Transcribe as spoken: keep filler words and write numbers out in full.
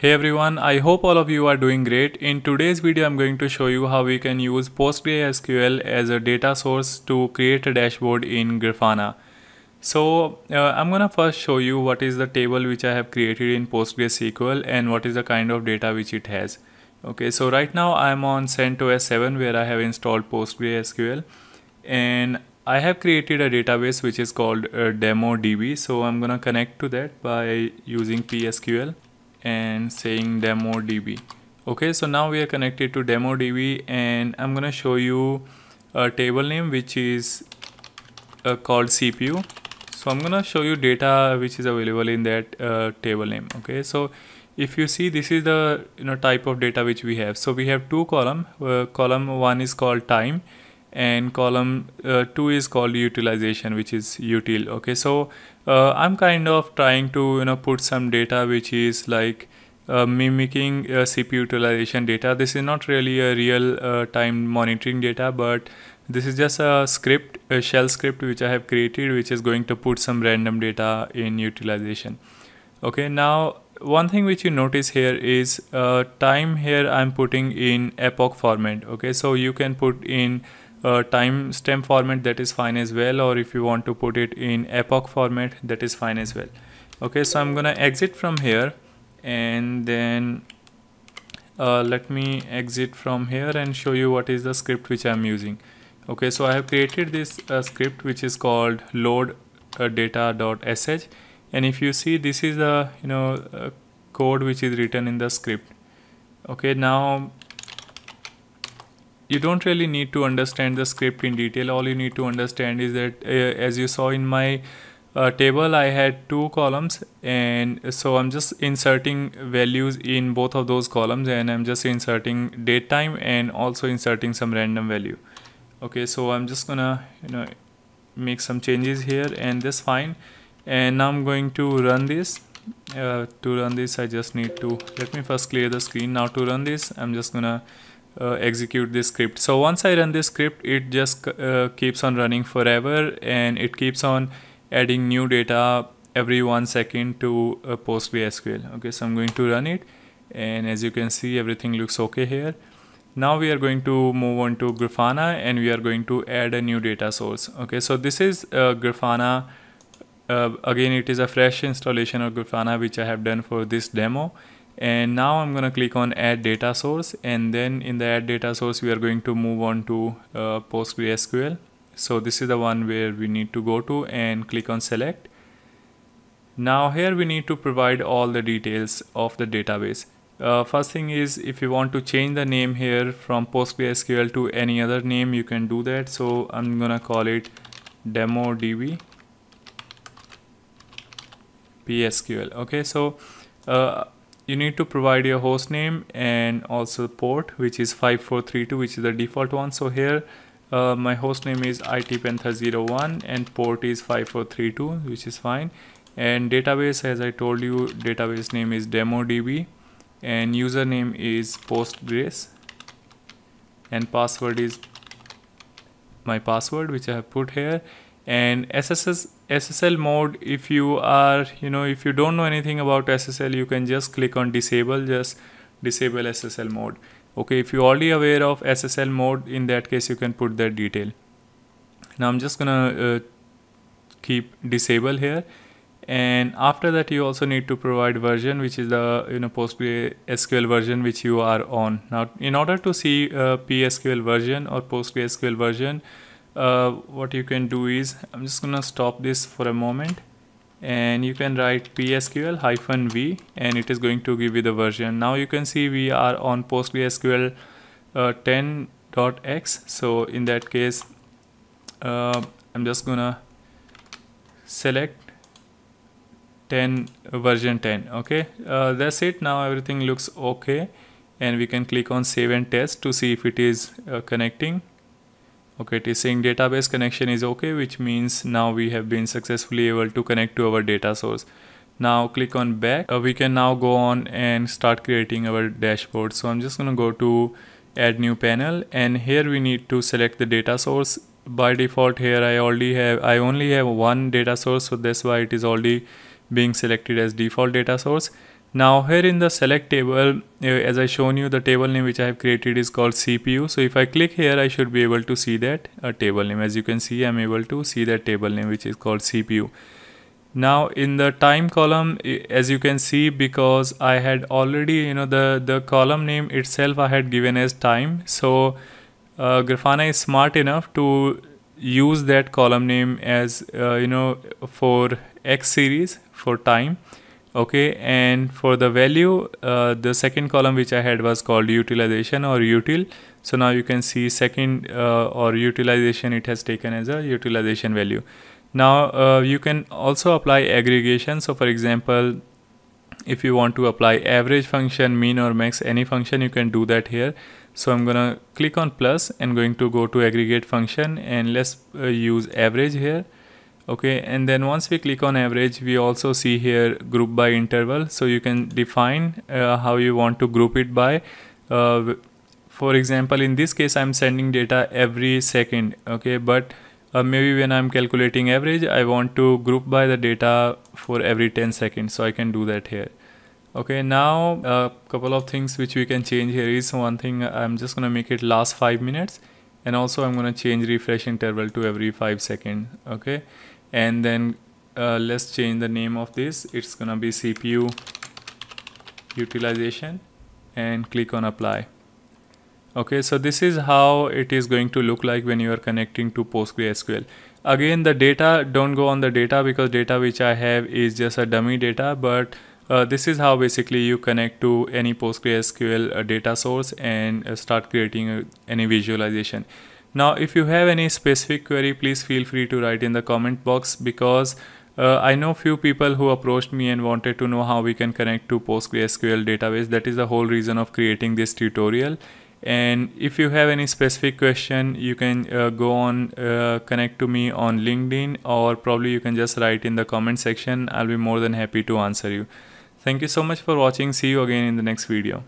Hey everyone, I hope all of you are doing great. In today's video, I'm going to show you how we can use PostgreSQL as a data source to create a dashboard in Grafana. So uh, I'm gonna first show you what is the table which I have created in PostgreSQL and what is the kind of data which it has. Okay, so right now I'm on CentOS seven where I have installed PostgreSQL and I have created a database which is called uh, DemoDB. So I'm gonna connect to that by using P S Q L and saying DemoDB. Okay, so now we are connected to DemoDB and I'm gonna show you a table name which is uh, called C P U. So I'm gonna show you data which is available in that uh, table name. Okay, so if you see, this is the you know type of data which we have. So we have two columns. Uh, column one is called time and column uh, two is called utilization, which is util. Okay, so uh, I'm kind of trying to you know put some data which is like uh, mimicking uh, C P U utilization data. This is not really a real uh, time monitoring data, but this is just a script, a shell script which I have created, which is going to put some random data in utilization. Okay, now one thing which you notice here is uh, time. Here I'm putting in epoch format. Okay, so you can put in Uh, timestamp format, that is fine as well, or if you want to put it in epoch format, that is fine as well. Okay, so I'm gonna exit from here and then uh, let me exit from here and show you what is the script which I'm using. Okay, so I have created this uh, script which is called load uh, data.sh, and if you see, this is a you know a code which is written in the script. Okay, now you don't really need to understand the script in detail. All you need to understand is that uh, as you saw in my uh, table, I had two columns, and so I'm just inserting values in both of those columns, and I'm just inserting date time and also inserting some random value. Okay, so I'm just gonna you know make some changes here, and that's fine. And now I'm going to run this. Uh, to run this, I just need to let me first clear the screen. Now to run this, I'm just gonna Uh, execute this script. So once I run this script, it just uh, keeps on running forever, and it keeps on adding new data every one second to uh, PostgreSQL. Okay, so I'm going to run it, and as you can see, everything looks okay here. Now we are going to move on to Grafana, and we are going to add a new data source. Okay, so this is uh, Grafana. Uh, again, it is a fresh installation of Grafana which I have done for this demo. And now I'm gonna click on add data source, and then in the add data source we are going to move on to uh, PostgreSQL. So this is the one where we need to go to and click on select. Now here we need to provide all the details of the database. Uh, first thing is, if you want to change the name here from PostgreSQL to any other name, you can do that. So I'm gonna call it DemoDB P S Q L. Okay, so uh, you need to provide your host name and also port, which is five four three two, which is the default one. So here uh, my host name is I T panther zero one and port is five four three two, which is fine. And database, as I told you, database name is DemoDB and username is Postgres and password is my password, which I have put here. And S S L mode, if you are, you know, if you don't know anything about S S L, you can just click on disable, just disable S S L mode. Okay, if you're already aware of S S L mode, in that case, you can put that detail. Now I'm just gonna uh, keep disable here. And after that, you also need to provide version, which is the, you know, PostgreSQL version, which you are on. Now, in order to see uh, P S Q L version or PostgreSQL version, Uh, what you can do is, I'm just gonna stop this for a moment, and you can write P S Q L hyphen V, and it is going to give you the version. Now you can see we are on PostgreSQL uh, ten dot x. So in that case, uh, I'm just gonna select ten version ten. Okay, uh, that's it. Now everything looks okay, and we can click on save and test to see if it is uh, connecting. Okay, it is saying database connection is okay, which means now we have been successfully able to connect to our data source. Now click on back. Uh, we can now go on and start creating our dashboard. So I'm just gonna go to add new panel, and here we need to select the data source. By default here I already have, I only have one data source, so that's why it is already being selected as default data source. Now here in the select table, as I shown you, the table name which I have created is called C P U. So if I click here, I should be able to see that uh, table name. As you can see, I'm able to see that table name which is called C P U. Now in the time column, as you can see, because I had already, you know, the, the column name itself I had given as time. So uh, Grafana is smart enough to use that column name as, uh, you know, for X series for time. Okay, and for the value, uh, the second column which I had was called utilization or util. So now you can see second uh, or utilization, it has taken as a utilization value. Now uh, you can also apply aggregation. So for example, if you want to apply average function, mean or max, any function, you can do that here. So I'm gonna click on plus and going to go to aggregate function, and let's uh, use average here. Okay, and then once we click on average, we also see here group by interval. So you can define uh, how you want to group it by. Uh, for example, in this case, I'm sending data every second. Okay, but uh, maybe when I'm calculating average, I want to group by the data for every ten seconds. So I can do that here. Okay, now a couple of things which we can change here is, one thing, I'm just gonna make it last five minutes. And also I'm gonna change refresh interval to every five seconds. Okay. And then uh, let's change the name of this. It's gonna be C P U utilization, and click on apply. Okay, so this is how it is going to look like when you are connecting to PostgreSQL. Again, the data, don't go on the data, because data which I have is just a dummy data, but uh, this is how basically you connect to any PostgreSQL uh, data source and uh, start creating uh, any visualization. Now, if you have any specific query, please feel free to write in the comment box, because uh, I know few people who approached me and wanted to know how we can connect to PostgreSQL database. That is the whole reason of creating this tutorial. And if you have any specific question, you can uh, go on, uh, connect to me on LinkedIn, or probably you can just write in the comment section. I'll be more than happy to answer you. Thank you so much for watching. See you again in the next video.